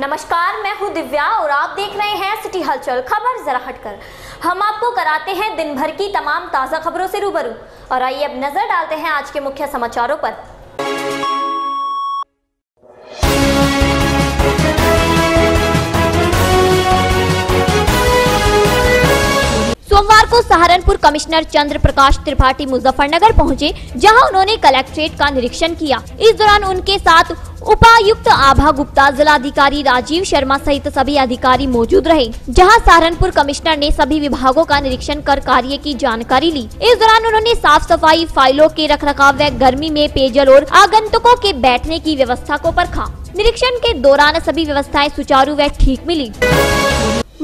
नमस्कार, मैं हूं दिव्या और आप देख रहे हैं सिटी हलचल। खबर जरा हटकर। हम आपको कराते हैं दिन भर की तमाम ताज़ा खबरों से रूबरू। और आइए अब नजर डालते हैं आज के मुख्य समाचारों पर। सोमवार को सहारनपुर कमिश्नर चंद्रप्रकाश त्रिपाठी मुजफ्फरनगर पहुंचे, जहां उन्होंने कलेक्ट्रेट का निरीक्षण किया। इस दौरान उनके साथ उपायुक्त आभा गुप्ता, जिलाधिकारी राजीव शर्मा सहित सभी अधिकारी मौजूद रहे, जहां सहारनपुर कमिश्नर ने सभी विभागों का निरीक्षण कर कार्य की जानकारी ली। इस दौरान उन्होंने साफ सफाई, फाइलों के रखरखाव व गर्मी में पेयजल और आगंतुकों के बैठने की व्यवस्था को परखा। निरीक्षण के दौरान सभी व्यवस्थाएं सुचारू व ठीक मिली।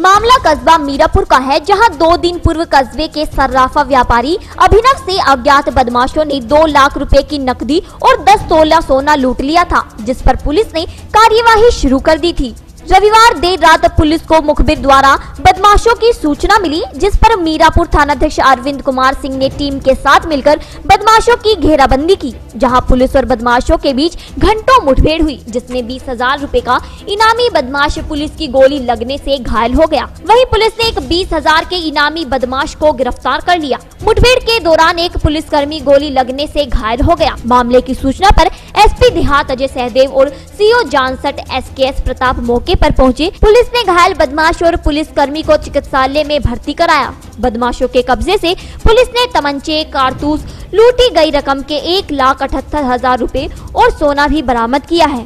मामला कस्बा मीरापुर का है, जहां 2 दिन पूर्व कस्बे के सर्राफा व्यापारी अभिनव से अज्ञात बदमाशों ने 2 लाख रुपए की नकदी और 10 तोला सोना लूट लिया था, जिस पर पुलिस ने कार्यवाही शुरू कर दी थी। रविवार देर रात पुलिस को मुखबिर द्वारा बदमाशों की सूचना मिली, जिस पर मीरापुर थानाध्यक्ष अरविंद कुमार सिंह ने टीम के साथ मिलकर बदमाशों की घेराबंदी की, जहां पुलिस और बदमाशों के बीच घंटों मुठभेड़ हुई, जिसमें 20,000 रुपए का इनामी बदमाश पुलिस की गोली लगने से घायल हो गया। वहीं पुलिस ने एक 20,000 के इनामी बदमाश को गिरफ्तार कर लिया। मुठभेड़ के दौरान एक पुलिसकर्मी गोली लगने से घायल हो गया। मामले की सूचना पर एसपी देहात अजय सहदेव और सीओ 66 एसकेएस प्रताप मौके पर पहुंचे। पुलिस ने घायल बदमाश और पुलिसकर्मी को चिकित्सालय में भर्ती कराया। बदमाशों के कब्जे से पुलिस ने तमंचे, कारतूस, लूटी गई रकम के 1,78,000 रूपए और सोना भी बरामद किया है।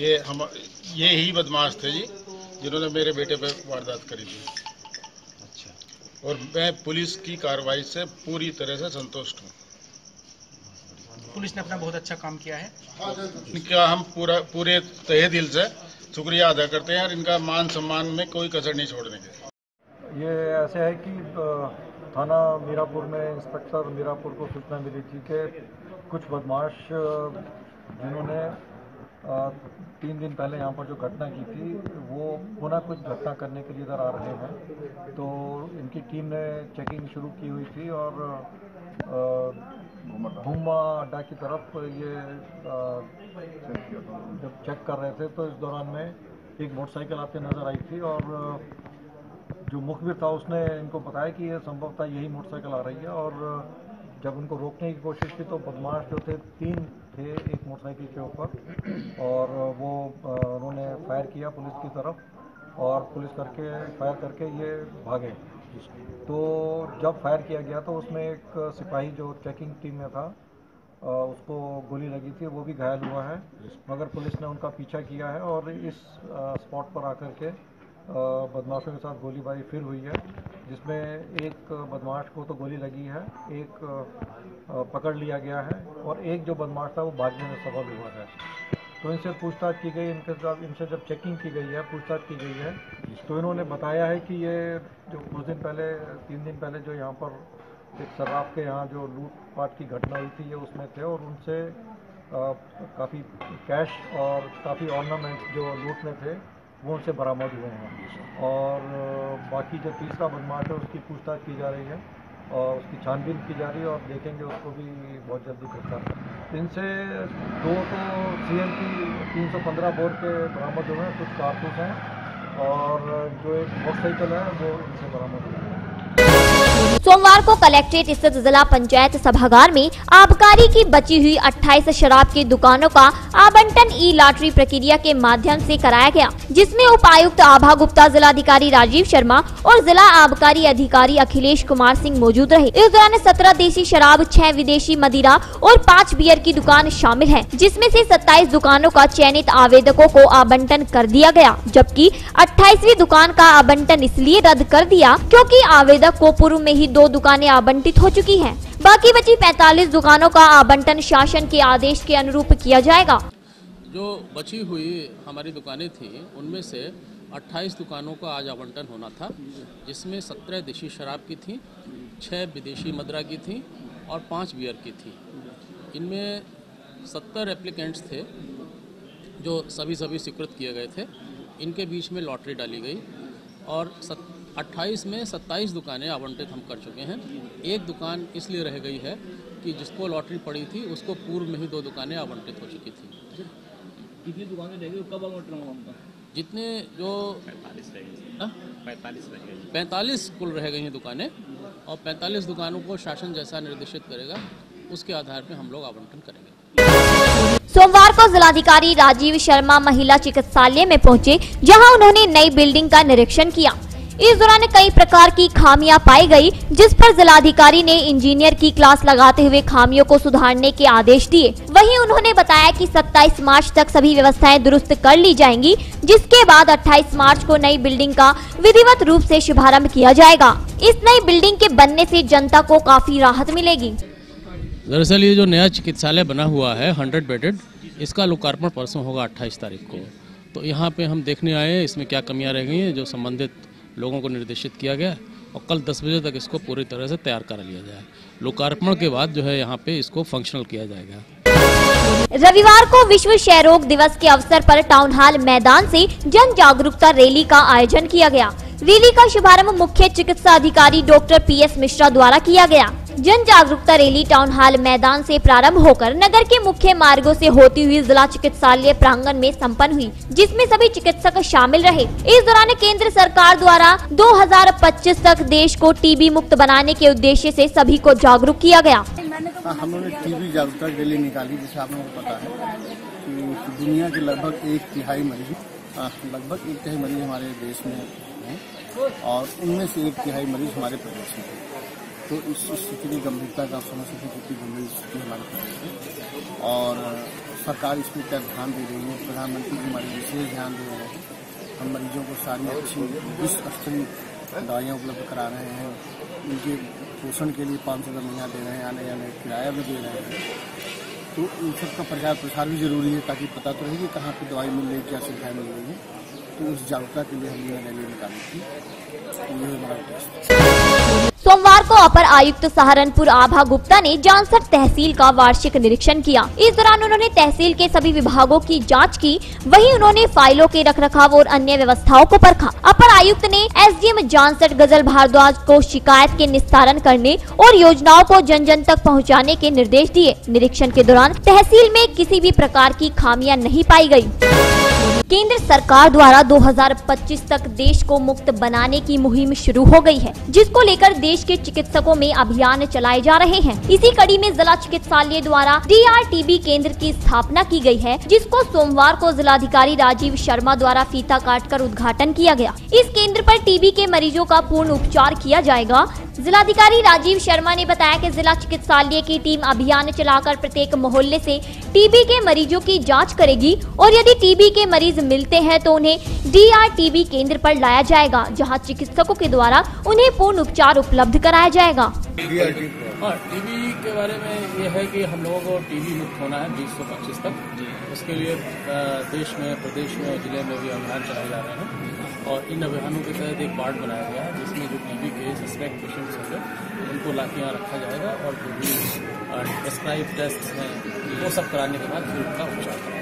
ये ही बदमाश थे जी, जिन्होंने मेरे बेटे पे वारदात करी थी। और मैं पुलिस की कार्रवाई से पूरी तरह से संतुष्ट हूँ। पुलिस ने अपना बहुत अच्छा काम किया है। इनका हम पूरे तहे दिल से शुक्रिया अदा करते हैं और इनका मान सम्मान में कोई कसर नहीं छोड़ने की। ये ऐसे है कि थाना मीरापुर में इंस्पेक्टर मीरापुर को सूचना मिली थी कि कुछ बदमाश, जिन्होंने 3 दिन पहले यहाँ पर जो घटना की थी, वो पुनः कुछ घटना करने के लिए इधर आ रहे हैं। तो इनकी टीम ने चेकिंग शुरू की हुई थी और घुमा अड्डा की तरफ ये जब चेक कर रहे थे, तो इस दौरान में एक मोटरसाइकिल आते नज़र आई थी और जो मुखबिर था उसने इनको बताया कि ये संभवतः यही मोटरसाइकिल आ रही है। और जब उनको रोकने की कोशिश की तो बदमाश जो थे 3 थे एक मोटरसाइकिल के ऊपर, और वो उन्होंने फायर किया पुलिस की तरफ और पुलिस करके फायर करके ये भागे। तो जब फायर किया गया तो उसमें एक सिपाही जो चेकिंग टीम में था उसको गोली लगी थी, वो भी घायल हुआ है, मगर पुलिस ने उनका पीछा किया है और इस स्पॉट पर आकर के बदमाशों के साथ गोलीबारी फिर हुई है, जिसमें एक बदमाश को तो गोली लगी है, एक पकड़ लिया गया है और एक जो बदमाश था वो भागने में सफल हुआ है। तो इनसे पूछताछ की गई, इनसे जब चेकिंग की गई है, पूछताछ की गई है, तो इन्होंने बताया है कि ये जो कुछ दिन पहले 3 दिन पहले जो यहाँ पर एक शराब के यहाँ जो लूटपाट की घटना हुई थी, ये उसमें थे और उनसे काफ़ी कैश और काफ़ी ऑर्नामेंट जो लूट में थे वो उनसे बरामद हुए हैं। और बाकी जो तीसरा बदमाश है उसकी पूछताछ की जा रही है और उसकी छानबीन की जा रही है और देखेंगे उसको भी बहुत जल्दी गिरफ्तार। इनसे 2 तो CMP 315 बोर के बरामद हुए हैं, कुछ कारतूस हैं और जो एक मोटरसाइकिल है वो इनसे बरामद हुए हैं। सोमवार को कलेक्ट्रेट स्थित जिला पंचायत सभागार में आबकारी की बची हुई 28 शराब की दुकानों का आवंटन ई लॉटरी प्रक्रिया के माध्यम से कराया गया, जिसमें उपायुक्त आभा गुप्ता, जिलाधिकारी राजीव शर्मा और जिला आबकारी अधिकारी अखिलेश कुमार सिंह मौजूद रहे। इस दौरान 17 देशी शराब, 6 विदेशी मदिरा और 5 बियर की दुकान शामिल है, जिसमें से 27 दुकानों का चयनित आवेदकों को आवंटन कर दिया गया, जबकि 28वीं दुकान का आवंटन इसलिए रद्द कर दिया क्योंकि आवेदक को पूर्व में ही 2 दुकानें आवंटित हो चुकी हैं। बाकी बची 45 दुकानों का आवंटन शासन के आदेश के अनुरूप किया जाएगा। जो बची हुई हमारी दुकानें थी उनमें से 28 दुकानों का आज आवंटन होना था, जिसमें 17 देशी शराब की थी, 6 विदेशी मदरा की थी और 5 बियर की थी। इनमें 70 एप्लीकेंट्स थे जो सभी स्वीकृत किए गए थे। इनके बीच में लॉटरी डाली गई और 28 में 27 दुकानें आवंटित हम कर चुके हैं। एक दुकान इसलिए रह गई है कि जिसको लॉटरी पड़ी थी उसको पूर्व में ही 2 दुकानें आवंटित हो चुकी थी। कितनी दुकानें रह गई, कब आवंटन होगा? जितने जो 45 कुल रह गई हैं दुकानें और 45 दुकानों को शासन जैसा निर्देशित करेगा, उसके आधार पर हम लोग आवंटन करेंगे। सोमवार को जिलाधिकारी राजीव शर्मा महिला चिकित्सालय में पहुंचे, जहां उन्होंने नई बिल्डिंग का निरीक्षण किया। इस दौरान कई प्रकार की खामियां पाई गई, जिस पर जिलाधिकारी ने इंजीनियर की क्लास लगाते हुए खामियों को सुधारने के आदेश दिए। वहीं उन्होंने बताया कि 27 मार्च तक सभी व्यवस्थाएं दुरुस्त कर ली जाएंगी, जिसके बाद 28 मार्च को नई बिल्डिंग का विधिवत रूप से शुभारंभ किया जाएगा। इस नई बिल्डिंग के बनने से जनता को काफी राहत मिलेगी। दरअसल ये जो नया चिकित्सालय बना हुआ है 100 बेडेड, इसका लोकार्पण परसों होगा 28 तारीख को। तो यहाँ पे हम देखने आए इसमें क्या कमियाँ रह गई हैं, जो संबंधित लोगों को निर्देशित किया गया और कल 10 बजे तक इसको पूरी तरह से तैयार कर लिया जाए। लोकार्पण के बाद जो है यहाँ पे इसको फंक्शनल किया जाएगा। रविवार को विश्व क्षयरोग दिवस के अवसर पर टाउन हॉल मैदान से जन जागरूकता रैली का आयोजन किया गया। रैली का शुभारंभ मुख्य चिकित्सा अधिकारी डॉक्टर पी मिश्रा द्वारा किया गया। जन जागरूकता रैली टाउन हॉल मैदान से प्रारंभ होकर नगर के मुख्य मार्गों से होती हुई जिला चिकित्सालय प्रांगण में संपन्न हुई, जिसमें सभी चिकित्सक शामिल रहे। इस दौरान केंद्र सरकार द्वारा 2025 तक देश को टीबी मुक्त बनाने के उद्देश्य से सभी को जागरूक किया गया। हम लोगों ने टीबी जागरूकता रैली निकाली, जिससे आप लोगों को पता है कि दुनिया के लगभग एक तिहाई मरीज हमारे देश में है और उनमें से एक तिहाई मरीज हमारे प्रदेश में है। तो इस स्थिति की गंभीरता का समझ सकते हैं, कितनी गंभीर स्थिति हमारे प्रदेश में, और सरकार इस पर क्या ध्यान दे रही है। प्रधानमंत्री जी हमारे विशेष ध्यान दे रहे हैं, हम मरीजों को सारी अच्छी विश्वस्तरीय दवाइयाँ उपलब्ध करा रहे हैं, उनके पोषण के लिए 500 रुपये महीना दे रहे हैं, आने जाने किराया भी दे रहे हैं। तो इन सबका प्रचार प्रसार भी जरूरी है, ताकि पता तो रहेगी कहाँ पर दवाई मिल रही है, क्या सुविधाएँ मिल रही है। तो उस जागरूकता के लिए हमने रैली निकाली थी। ये हमारा सोमवार को अपर आयुक्त सहारनपुर आभा गुप्ता ने जानसर तहसील का वार्षिक निरीक्षण किया। इस दौरान उन्होंने तहसील के सभी विभागों की जांच की। वहीं उन्होंने फाइलों के रखरखाव और अन्य व्यवस्थाओं को परखा। अपर आयुक्त ने एसडीएम जानसर गजल भारद्वाज को शिकायत के निस्तारण करने और योजनाओं को जन जन तक पहुँचाने के निर्देश दिए। निरीक्षण के दौरान तहसील में किसी भी प्रकार की खामियाँ नहीं पाई गयी। केंद्र सरकार द्वारा 2025 तक देश को मुक्त बनाने की मुहिम शुरू हो गई है, जिसको लेकर देश के चिकित्सकों में अभियान चलाए जा रहे हैं। इसी कड़ी में जिला चिकित्सालय द्वारा DRTB केंद्र की स्थापना की गई है, जिसको सोमवार को जिलाधिकारी राजीव शर्मा द्वारा फीता काटकर उद्घाटन किया गया। इस केंद्र पर TB के मरीजों का पूर्ण उपचार किया जाएगा। जिलाधिकारी राजीव शर्मा ने बताया कि जिला चिकित्सालय की टीम अभियान चलाकर प्रत्येक मोहल्ले से TB के मरीजों की जांच करेगी और यदि TB के मरीज मिलते हैं तो उन्हें DRTB केंद्र पर लाया जाएगा, जहां चिकित्सकों के द्वारा उन्हें पूर्ण उपचार उपलब्ध कराया जाएगा। TB के बारे में यह है कि हम लोगों को TB मुक्त होना है 2025 तक। उसके लिए देश में, प्रदेश में, जिले में भी अभियान चलाए जा रहे हैं और इन अभियानों के तहत एक वार्ड बनाया गया है, जिसमें जो TB के सस्पेक्ट पेशेंट्स होंगे उनको ला के यहाँ रखा जाएगा और जो भी प्रेस्क्राइब टेस्ट हैं वो सब कराने के बाद फिर उनका उपचार करेंगे।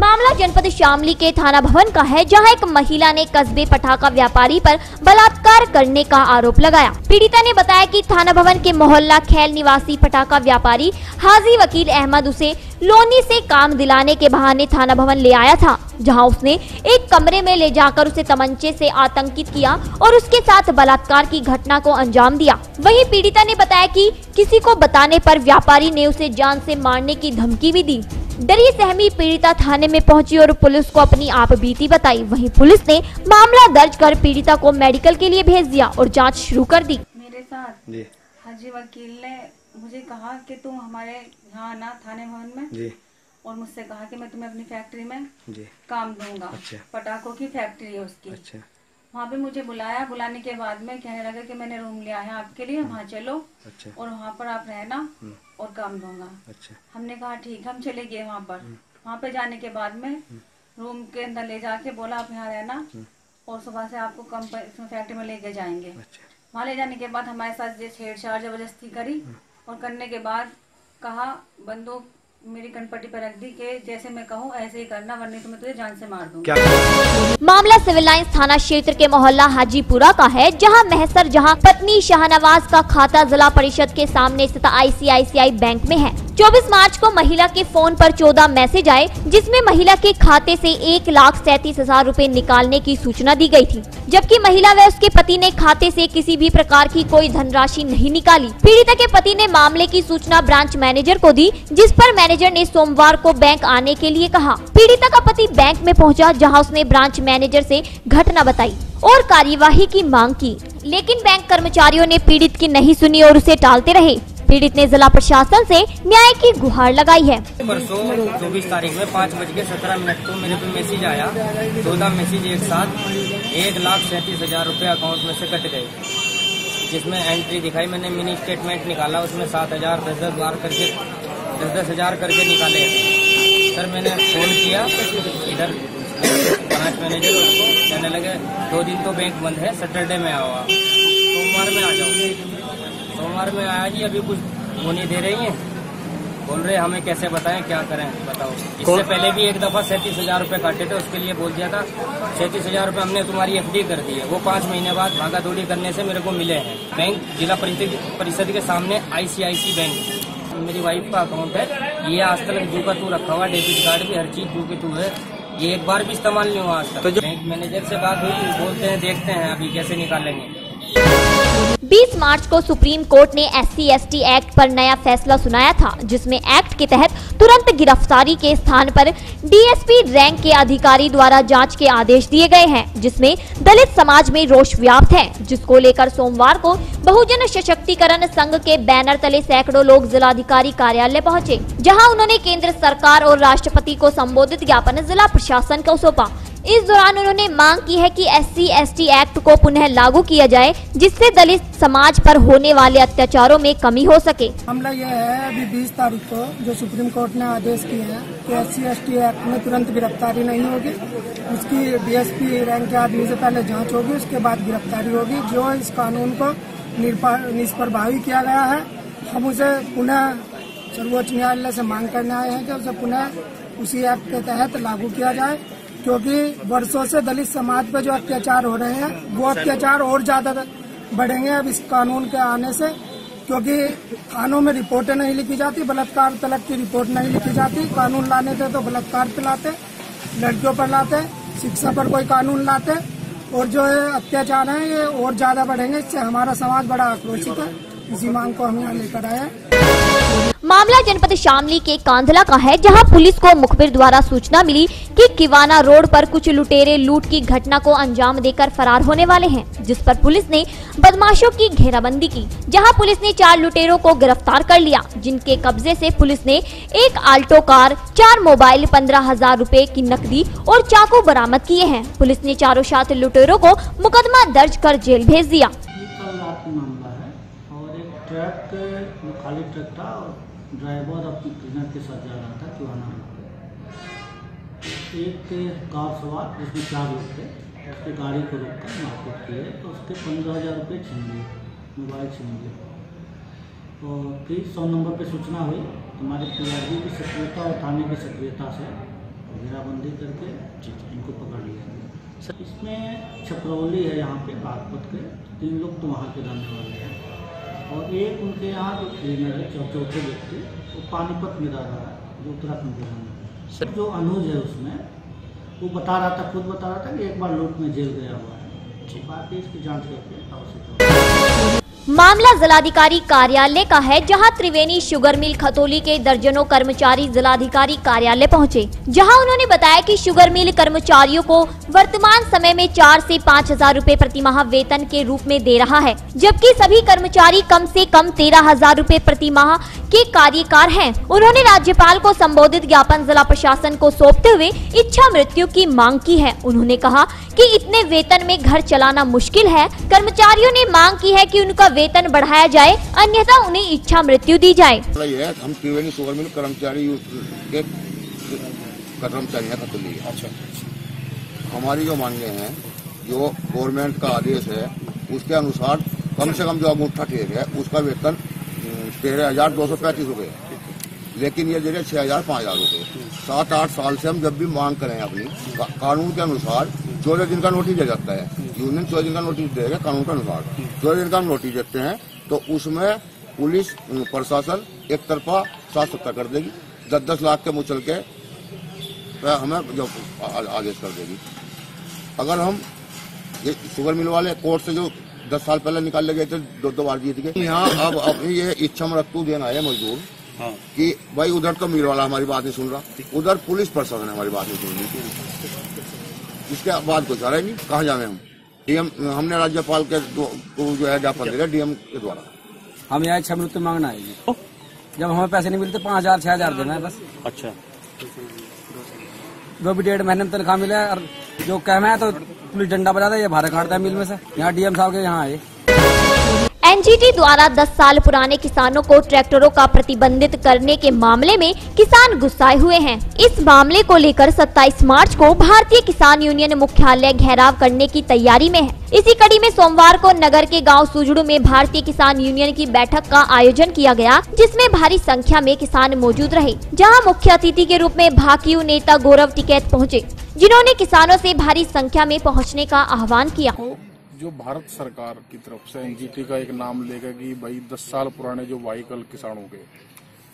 मामला जनपद शामली के थाना भवन का है, जहां एक महिला ने कस्बे पटाखा व्यापारी पर बलात्कार करने का आरोप लगाया। पीड़िता ने बताया कि थाना भवन के मोहल्ला खैल निवासी पटाखा व्यापारी हाजी वकील अहमद उसे लोनी से काम दिलाने के बहाने थाना भवन ले आया था, जहां उसने एक कमरे में ले जाकर उसे तमंचे से आतंकित किया और उसके साथ बलात्कार की घटना को अंजाम दिया। वहीं पीड़िता ने बताया कि किसी को बताने पर व्यापारी ने उसे जान से मारने की धमकी भी दी। डरी सहमी पीड़िता थाने में पहुंची और पुलिस को अपनी आप बीती बताई। वहीं पुलिस ने मामला दर्ज कर पीड़िता को मेडिकल के लिए भेज दिया और जाँच शुरू कर दी। मेरे साथ हाजी वकील ने मुझे कहा कि तुम हमारे यहाँ आना थाने भवन में जी। और मुझसे कहा कि मैं तुम्हें अपनी फैक्ट्री में काम दूंगा। अच्छा। पटाखों की फैक्ट्री है उसकी। अच्छा। वहाँ पे मुझे बुलाया, बुलाने के बाद में कहने लगा कि मैंने रूम लिया है आपके लिए, वहाँ चलो। अच्छा। और वहाँ पर आप रहना और काम दूंगा। अच्छा। हमने कहा ठीक, हम चले गए वहाँ पर। वहाँ पे जाने के बाद में रूम के अंदर ले जाके बोला आप यहाँ रहना और सुबह से आपको फैक्ट्री में लेके जाएंगे। वहाँ ले जाने के बाद हमारे साथ छेड़छाड़ जबरदस्ती करी और करने के बाद कहा बंदूक मेरी कनपट्टी पर रख दी कि जैसे मैं कहूँ ऐसे ही करना वरना तो मैं तुझे जान से मार दूंगा। मामला सिविल लाइंस थाना क्षेत्र के मोहल्ला हाजीपुरा का है, जहां महसर जहां पत्नी शाहनवाज का खाता जिला परिषद के सामने स्थित ICICI बैंक में है। 24 मार्च को महिला के फोन पर 14 मैसेज आए जिसमें महिला के खाते से 1,37,000 रूपए निकालने की सूचना दी गई थी, जबकि महिला व उसके पति ने खाते से किसी भी प्रकार की कोई धनराशि नहीं निकाली। पीड़िता के पति ने मामले की सूचना ब्रांच मैनेजर को दी, जिस पर मैनेजर ने सोमवार को बैंक आने के लिए कहा। पीड़िता का पति बैंक में पहुंचा, जहां उसने ब्रांच मैनेजर से घटना बताई और कार्यवाही की मांग की, लेकिन बैंक कर्मचारियों ने पीड़ित की नहीं सुनी और उसे टालते रहे। पीड़ित ने जिला प्रशासन से न्याय की गुहार लगाई है। परसों 24 तारीख में 5:17 को मेरे पे मैसेज आया, 14 मैसेज एक साथ 1,37,000 रूपए अकाउंट में से कट गए, जिसमें एंट्री दिखाई। मैंने मिनी स्टेटमेंट निकाला, उसमें 7,000 10,000 करके निकाले। सर मैंने फोन किया इधर ब्रांच मैनेजर को, कहने लगे 2 दिन तो बैंक बंद है, सैटरडे में आओ, सोमवार में आ जाओ। सोमवार में आया जी, अभी कुछ वो नहीं दे रही है, बोल रहे हमें कैसे बताएं क्या करें बताओ। इससे पहले भी एक दफा 37,000 रूपये काटे थे, उसके लिए बोल दिया था 37,000 रूपये हमने तुम्हारी एफडी कर दी है। वो 5 महीने बाद भागा दौड़ी करने से मेरे को मिले हैं। बैंक जिला परिषद के सामने ICICI बैंक, मेरी वाइफ का अकाउंट है। ये आज तक जू का तू रखा हुआ, डेबिट कार्ड भी हर चीज जू के तू है, ये एक बार भी इस्तेमाल नहीं हुआ आज तक। तो बैंक मैनेजर से बात हुई, बोलते हैं देखते हैं अभी कैसे निकालेंगे। 20 मार्च को सुप्रीम कोर्ट ने SC/ST एक्ट पर नया फैसला सुनाया था, जिसमें एक्ट के तहत तुरंत गिरफ्तारी के स्थान पर DSP रैंक के अधिकारी द्वारा जांच के आदेश दिए गए हैं, जिसमें दलित समाज में रोष व्याप्त है, जिसको लेकर सोमवार को बहुजन सशक्तिकरण संघ के बैनर तले सैकड़ों लोग जिलाधिकारी कार्यालय पहुंचे, जहां उन्होंने केंद्र सरकार और राष्ट्रपति को संबोधित ज्ञापन जिला प्रशासन को सौंपा। इस दौरान उन्होंने मांग की है कि SC/ST एक्ट को पुनः लागू किया जाए, जिससे दलित समाज पर होने वाले अत्याचारों में कमी हो सके। मामला यह है, अभी 20 तारीख को जो सुप्रीम कोर्ट ने आदेश किया है कि SC/ST एक्ट में तुरंत गिरफ्तारी नहीं होगी, उसकी DSP रैंक के आदमी से पहले जांच होगी, उसके बाद गिरफ्तारी होगी। जो इस कानून को निष्प्रभावी किया गया है, हम उसे पुनः सर्वोच्च न्यायालय से मांग करने आए हैं कि उसे पुनः उसी एक्ट के तहत लागू किया जाए, क्योंकि वर्षों से दलित समाज पर जो अत्याचार हो रहे हैं वो अत्याचार और ज्यादा बढ़ेंगे अब इस कानून के आने से, क्योंकि थानों में रिपोर्टें नहीं लिखी जाती, बलात्कार तलक की रिपोर्ट नहीं लिखी जाती। कानून लाने थे तो बलात्कार पे लाते, लड़कियों पर लाते, शिक्षा पर कोई कानून लाते, और जो है अत्याचार है ये और ज्यादा बढ़ेंगे। इससे हमारा समाज बड़ा आक्रोशित है, इसी मांग को हम यहाँ लेकर आए। मामला जनपद शामली के कांधला का है, जहां पुलिस को मुखबिर द्वारा सूचना मिली कि किवाना रोड पर कुछ लुटेरे लूट की घटना को अंजाम देकर फरार होने वाले हैं, जिस पर पुलिस ने बदमाशों की घेराबंदी की, जहां पुलिस ने 4 लुटेरों को गिरफ्तार कर लिया, जिनके कब्जे से पुलिस ने 1 आल्टो कार, 4 मोबाइल, 15,000 रूपए की नकदी और चाकू बरामद किए हैं। पुलिस ने चारों 7 लुटेरों को मुकदमा दर्ज कर जेल भेज दिया। ट्रक खाली ट्रक था और ड्राइवर अपने क्लीनर के साथ जा रहा था किवाना रोड पर। एक कार सवार जिसमें 4 लोग थे, उसकी गाड़ी को रोककर मारपीट किए तो उसके 15,000 रुपये छीन लिए, मोबाइल छीन लिए। और फिर 100 नंबर पे सूचना हुई, हमारे PRD की सक्रियता और थाने की सक्रियता से घेराबंदी करके इनको पकड़ लिया। इसमें छपरौली है, यहाँ पे बागपत के 3 लोग तो वहाँ के रहने वाले हैं, और एक उनके यहाँ जो क्लीनर है चौथे व्यक्ति वो पानीपत में रह रहा है, जो उत्तराखंड में सर जो अनुज है उसमें वो बता रहा था, खुद बता रहा था कि एक बार लूट में जेल गया हुआ है। बाकी इसकी जांच करके आवश्यक। मामला जिलाधिकारी कार्यालय का है, जहां त्रिवेणी शुगर मिल खतौली के दर्जनों कर्मचारी जिलाधिकारी कार्यालय पहुंचे, जहां उन्होंने बताया कि शुगर मिल कर्मचारियों को वर्तमान समय में 4 से 5,000 रूपए प्रतिमाह वेतन के रूप में दे रहा है, जबकि सभी कर्मचारी कम से कम 13,000 रूपए प्रतिमाह के कार्यकार हैं। उन्होंने राज्यपाल को संबोधित ज्ञापन जिला प्रशासन को सौंपते हुए इच्छा मृत्यु की मांग की है। उन्होंने कहा कि इतने वेतन में घर चलाना मुश्किल है। कर्मचारियों ने मांग की है कि उनका वेतन बढ़ाया जाए, अन्यथा उन्हें इच्छा मृत्यु दी जाए। हम त्रिवेणी शुगर मिल कर्मचारी हैं, हमारी जो मांगे हैं जो गवर्नमेंट का आदेश है उसके अनुसार कम से कम जो अंगूठा टेक है उसका वेतन 13,235 रूपये, लेकिन ये जरिए 6,000 5,000 रूपये 7-8 साल से हम जब भी मांग करें अपनी कानून के अनुसार 14 दिन का नोटिस दिया जाता है। यूनियन 14 दिन का नोटिस देगा कानून के अनुसार। 14 दिन का नोटिस देते हैं तो उसमें पुलिस प्रशासन एक तरफा 7-7 कर देगी, 10-10 लाख के मुचल के हमें जो आदेश कर देगी। अगर हम ये शुगर मिल वाले कोर्ट से जो 10 साल पहले निकाले गए थे, 2-2 बार जीत गए। यहाँ अब अपनी ये इच्छा में रखू देना है मजदूर कि भाई उधर तो मिल वाला हमारी बात नहीं सुन रहा, उधर पुलिस प्रशासन हमारी बात नहीं सुन रही, इसके बाद कुछ आ रहा है कहाँ जाए। हम डीएम, हमने राज्यपाल के जो है ज्ञापन दिया डीएम के द्वारा, हम यहाँ इच्छा मृत्यु मांगना है। जब हमें पैसे नहीं मिलते 5,000-6,000 देना है बस। अच्छा, जो भी 1.5 महीने में तनख्वाह मिले और जो कहना है तो पुलिस डंडा बजाता है, ये भाड़ा काटता है मिल में से। यहाँ डीएम साहब के यहाँ आए। एनजीटी द्वारा 10 साल पुराने किसानों को ट्रैक्टरों का प्रतिबंधित करने के मामले में किसान गुस्साए हुए हैं। इस मामले को लेकर 27 मार्च को भारतीय किसान यूनियन मुख्यालय घेराव करने की तैयारी में है। इसी कड़ी में सोमवार को नगर के गांव सुजड़ू में भारतीय किसान यूनियन की बैठक का आयोजन किया गया, जिसमें भारी संख्या में किसान मौजूद रहे, जहाँ मुख्य अतिथि के रूप में भाकियू नेता गौरव टिकैत पहुँचे, जिन्होंने किसानों से भारी संख्या में पहुँचने का आह्वान किया। जो भारत सरकार की तरफ से एनजीटी का एक नाम लेगा कि भाई 10 साल पुराने जो व्हीकल किसानों के,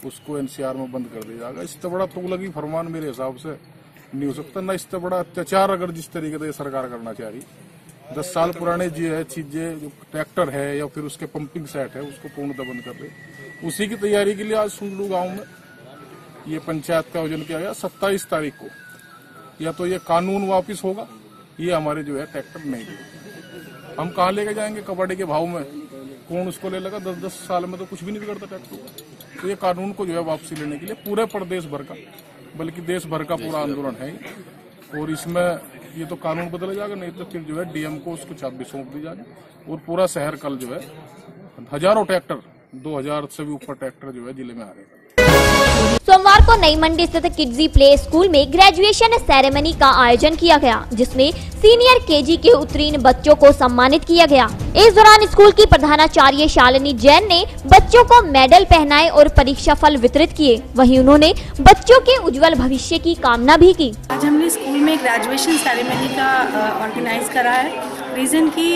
उसको एनसीआर में बंद कर दिया जाएगा, इससे बड़ा तुगलकी फरमान मेरे हिसाब से नहीं हो सकता, ना इससे बड़ा अत्याचार अगर जिस तरीके से सरकार करना चाह रही। 10 साल पुराने जो है चीजें, जो ट्रैक्टर है या फिर उसके पंपिंग सेट है, उसको पूर्णतः बंद कर दे। उसी की तैयारी के लिए आज सुंडलू गाँव में ये पंचायत का आयोजन किया गया। 27 तारीख को या तो ये कानून वापिस होगा, ये हमारे जो है ट्रैक्टर नहीं देगा। हम कहाँ लेके जाएंगे? कबाड़ी के भाव में कौन उसको ले लगा? 10-10 साल में तो कुछ भी नहीं बिगड़ता ट्रैक्टर। तो ये कानून को जो है वापसी लेने के लिए पूरे प्रदेश भर का, बल्कि देश भर का पूरा आंदोलन है। और इसमें ये तो कानून बदला जाएगा, नहीं तो फिर जो है डीएम को उसको चाबी सौंप दी जाएगी। और पूरा शहर कल जो है हजारों ट्रैक्टर, 2000 से भी ऊपर ट्रैक्टर जो है जिले में आ गए। सोमवार को नई मंडी स्थित किड्जी प्ले स्कूल में ग्रेजुएशन सेरेमनी का आयोजन किया गया, जिसमें सीनियर केजी के उत्तीर्ण बच्चों को सम्मानित किया गया। इस दौरान स्कूल की प्रधानाचार्य शालिनी जैन ने बच्चों को मेडल पहनाए और परीक्षा फल वितरित किए। वहीं उन्होंने बच्चों के उज्जवल भविष्य की कामना भी की। आज हमने स्कूल में ग्रेजुएशन सेरेमनी का ऑर्गेनाइज करा है। रीज़न कि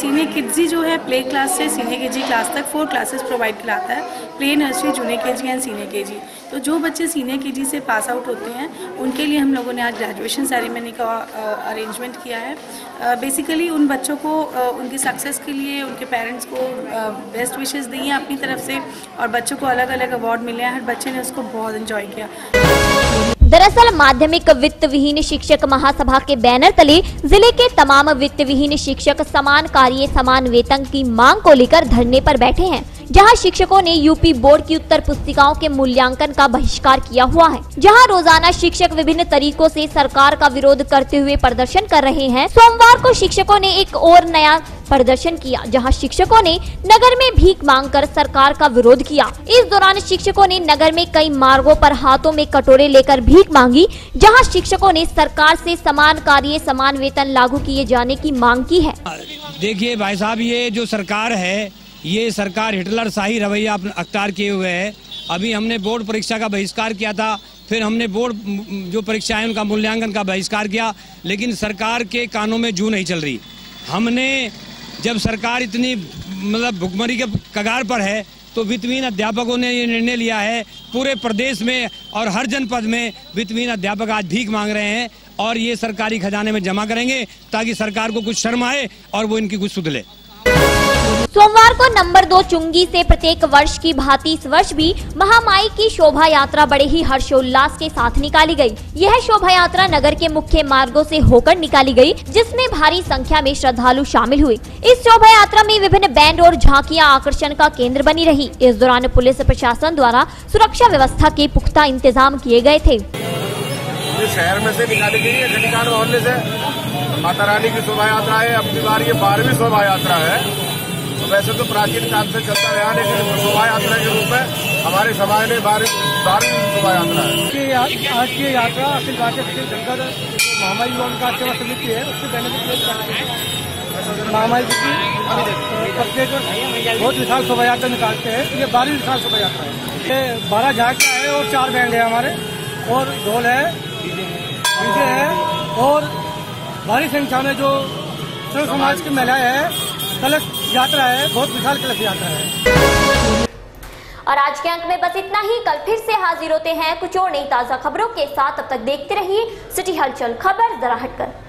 सीनियर किड्जी जो है प्ले क्लास से सीनियर केजी क्लास तक 4 क्लासेस प्रोवाइड कराता है, play, nursery, junior KG and senior KG. तो जो बच्चे सीनियर केजी से पास आउट होते हैं, उनके लिए हम लोगों ने आज ग्रेजुएशन सेरेमनी का अरेंजमेंट किया है। बेसिकली उन बच्चों को उनकी सक्सेस के लिए उनके पेरेंट्स को बेस्ट विशेस दी हैं अपनी तरफ से, और बच्चों को अलग अलग अवार्ड मिले हैं। हर बच्चे ने उसको बहुत इन्जॉय किया। दरअसल माध्यमिक वित्त विहीन शिक्षक महासभा के बैनर तले जिले के तमाम वित्त विहीन शिक्षक समान कार्य समान वेतन की मांग को लेकर धरने पर बैठे हैं, जहां शिक्षकों ने यूपी बोर्ड की उत्तर पुस्तिकाओं के मूल्यांकन का बहिष्कार किया हुआ है, जहां रोजाना शिक्षक विभिन्न तरीकों से सरकार का विरोध करते हुए प्रदर्शन कर रहे हैं। सोमवार को शिक्षकों ने एक और नया प्रदर्शन किया, जहां शिक्षकों ने नगर में भीख मांगकर सरकार का विरोध किया। इस दौरान शिक्षकों ने नगर में कई मार्गों पर हाथों में कटोरे लेकर भीख मांगी, जहां शिक्षकों ने सरकार से समान कार्य समान वेतन लागू किए जाने की मांग की है। देखिए भाई साहब, ये जो सरकार है, ये सरकार हिटलर शाही रवैया अख्तियार किए हुए है। अभी हमने बोर्ड परीक्षा का बहिष्कार किया था, फिर हमने बोर्ड जो परीक्षा है उनका मूल्यांकन का बहिष्कार किया, लेकिन सरकार के कानों में जू नहीं चल रही। हमने जब सरकार इतनी मतलब भुखमरी के कगार पर है, तो वित्तहीन अध्यापकों ने ये निर्णय लिया है। पूरे प्रदेश में और हर जनपद में वित्तहीन अध्यापक आज भीख मांग रहे हैं, और ये सरकारी खजाने में जमा करेंगे ताकि सरकार को कुछ शर्म आए और वो इनकी कुछ सुध ले। सोमवार को नंबर 2 चुंगी से प्रत्येक वर्ष की भांति इस वर्ष भी महामाई की शोभा यात्रा बड़े ही हर्षोल्लास के साथ निकाली गई। यह शोभा यात्रा नगर के मुख्य मार्गों से होकर निकाली गई, जिसमें भारी संख्या में श्रद्धालु शामिल हुए। इस शोभा यात्रा में विभिन्न बैंड और झांकियां आकर्षण का केंद्र बनी रही। इस दौरान पुलिस प्रशासन द्वारा सुरक्षा व्यवस्था के पुख्ता इंतजाम किए गए थे। शहर में से निकाली गई है माता रानी की शोभा यात्रा है। अपनी बार ये 12वीं शोभा यात्रा है। वैसे तो प्राचीन काल से चलता रहा, लेकिन शोभा यात्रा के रूप में हमारे समाज में 12वीं शोभा यात्रा है। आज की यात्रा अखिल भारतीय जनता महामारी का सेवा समिति है, उसके पहले महामारी बहुत विशाल शोभा यात्रा निकालते हैं। ये 12वीं विशाल शोभा यात्रा है। ये 12 झांकियां है और 4 बैंड है हमारे, और ढोल है, डीजे है, और भारी संख्या में जो सर्व समाज की महिलाएं है, कलश यात्रा है, बहुत विशाल कलश यात्रा है। और आज के अंक में बस इतना ही। कल फिर से हाजिर होते हैं कुछ और नई ताजा खबरों के साथ। अब तक देखते रहिए सिटी हलचल, खबर जरा हटकर।